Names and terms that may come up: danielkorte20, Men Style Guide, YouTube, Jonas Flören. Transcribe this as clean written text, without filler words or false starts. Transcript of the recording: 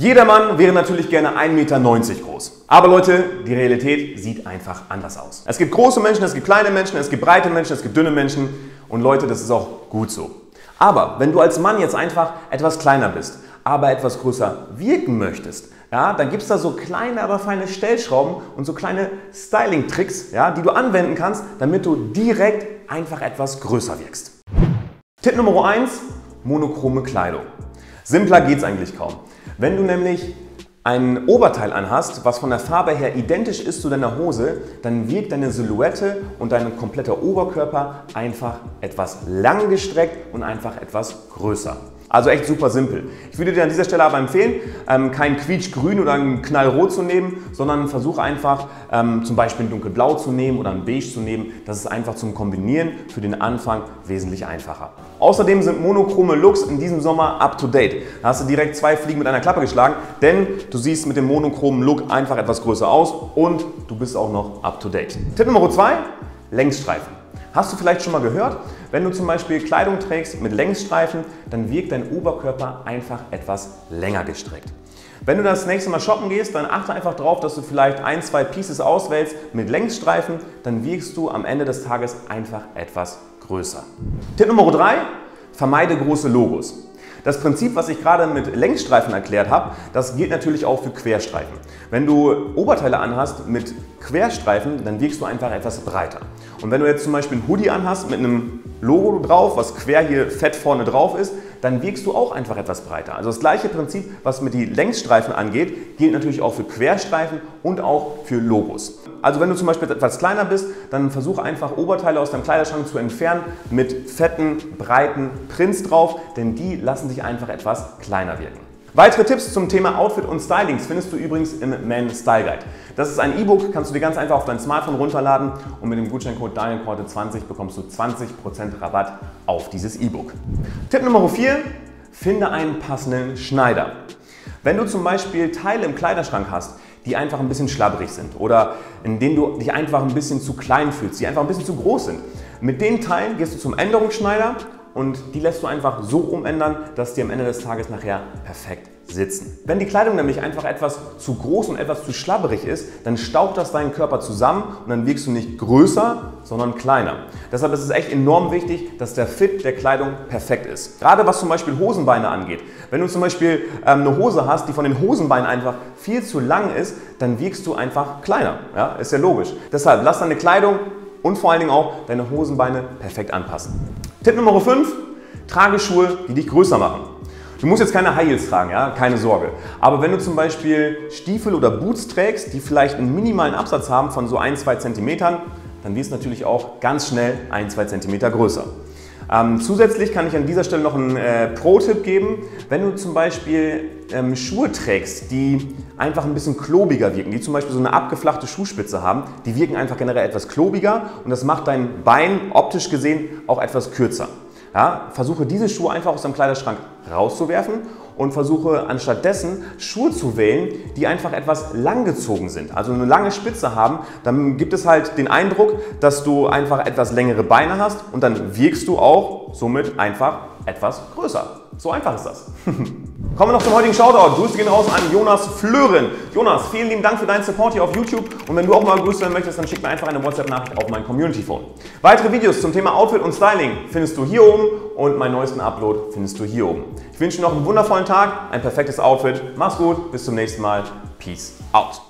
Jeder Mann wäre natürlich gerne 1,90 Meter groß. Aber Leute, die Realität sieht einfach anders aus. Es gibt große Menschen, es gibt kleine Menschen, es gibt breite Menschen, es gibt dünne Menschen. Und Leute, das ist auch gut so. Aber wenn du als Mann jetzt einfach etwas kleiner bist, aber etwas größer wirken möchtest, ja, dann gibt es da so kleine, aber feine Stellschrauben und so kleine Styling-Tricks, ja, die du anwenden kannst, damit du direkt einfach etwas größer wirkst. Tipp Nummer 1, monochrome Kleidung. Simpler geht's eigentlich kaum. Wenn du nämlich ein Oberteil anhast, was von der Farbe her identisch ist zu deiner Hose, dann wirkt deine Silhouette und dein kompletter Oberkörper einfach etwas langgestreckt und einfach etwas größer. Also echt super simpel. Ich würde dir an dieser Stelle aber empfehlen, kein Quietschgrün oder ein Knallrot zu nehmen, sondern versuch einfach zum Beispiel ein Dunkelblau zu nehmen oder ein Beige zu nehmen. Das ist einfach zum Kombinieren für den Anfang wesentlich einfacher. Außerdem sind monochrome Looks in diesem Sommer up to date. Da hast du direkt zwei Fliegen mit einer Klappe geschlagen, denn du siehst mit dem monochromen Look einfach etwas größer aus und du bist auch noch up to date. Tipp Nummer 2, Längsstreifen. Hast du vielleicht schon mal gehört? Wenn du zum Beispiel Kleidung trägst mit Längsstreifen, dann wirkt dein Oberkörper einfach etwas länger gestreckt. Wenn du das nächste Mal shoppen gehst, dann achte einfach darauf, dass du vielleicht ein, zwei Pieces auswählst mit Längsstreifen, dann wirkst du am Ende des Tages einfach etwas größer. Tipp Nummer 3, vermeide große Logos. Das Prinzip, was ich gerade mit Längsstreifen erklärt habe, das gilt natürlich auch für Querstreifen. Wenn du Oberteile anhast mit Querstreifen, dann wirkst du einfach etwas breiter. Und wenn du jetzt zum Beispiel einen Hoodie anhast mit einem Logo drauf, was quer hier fett vorne drauf ist, dann wirkst du auch einfach etwas breiter. Also das gleiche Prinzip, was mit den Längsstreifen angeht, gilt natürlich auch für Querstreifen und auch für Logos. Also wenn du zum Beispiel etwas kleiner bist, dann versuch einfach Oberteile aus deinem Kleiderschrank zu entfernen mit fetten, breiten Prints drauf, denn die lassen sich einfach etwas kleiner wirken. Weitere Tipps zum Thema Outfit und Stylings findest du übrigens im Men Style Guide. Das ist ein E-Book, kannst du dir ganz einfach auf dein Smartphone runterladen und mit dem Gutscheincode danielkorte20 bekommst du 20% Rabatt auf dieses E-Book. Tipp Nummer 4, finde einen passenden Schneider. Wenn du zum Beispiel Teile im Kleiderschrank hast, die einfach ein bisschen schlabberig sind oder in denen du dich einfach ein bisschen zu klein fühlst, die einfach ein bisschen zu groß sind, mit den Teilen gehst du zum Änderungsschneider und die lässt du einfach so umändern, dass die am Ende des Tages nachher perfekt sitzen. Wenn die Kleidung nämlich einfach etwas zu groß und etwas zu schlabberig ist, dann staucht das deinen Körper zusammen und dann wirkst du nicht größer, sondern kleiner. Deshalb ist es echt enorm wichtig, dass der Fit der Kleidung perfekt ist. Gerade was zum Beispiel Hosenbeine angeht. Wenn du zum Beispiel eine Hose hast, die von den Hosenbeinen einfach viel zu lang ist, dann wirkst du einfach kleiner. Ja? Ist ja logisch. Deshalb lass deine Kleidung und vor allen Dingen auch deine Hosenbeine perfekt anpassen. Tipp Nummer 5, trage Schuhe, die dich größer machen. Du musst jetzt keine High Heels tragen, ja? Keine Sorge. Aber wenn du zum Beispiel Stiefel oder Boots trägst, die vielleicht einen minimalen Absatz haben von so 1-2 Zentimetern, dann wirst du natürlich auch ganz schnell 1-2 Zentimeter größer. Zusätzlich kann ich an dieser Stelle noch einen Pro-Tipp geben. Wenn du zum Beispiel Schuhe trägst, die einfach ein bisschen klobiger wirken, die zum Beispiel so eine abgeflachte Schuhspitze haben, die wirken einfach generell etwas klobiger und das macht dein Bein optisch gesehen auch etwas kürzer. Ja, versuche diese Schuhe einfach aus deinem Kleiderschrank rauszuwerfen und versuche anstattdessen Schuhe zu wählen, die einfach etwas langgezogen sind, also eine lange Spitze haben. Dann gibt es halt den Eindruck, dass du einfach etwas längere Beine hast und dann wirkst du auch somit einfach etwas größer. So einfach ist das. Kommen wir noch zum heutigen Shoutout. Grüße gehen raus an Jonas Flören. Jonas, vielen lieben Dank für deinen Support hier auf YouTube. Und wenn du auch mal Grüße werden möchtest, dann schick mir einfach eine WhatsApp-Nachricht auf mein Community-Phone. Weitere Videos zum Thema Outfit und Styling findest du hier oben und meinen neuesten Upload findest du hier oben. Ich wünsche dir noch einen wundervollen Tag, ein perfektes Outfit. Mach's gut, bis zum nächsten Mal. Peace out.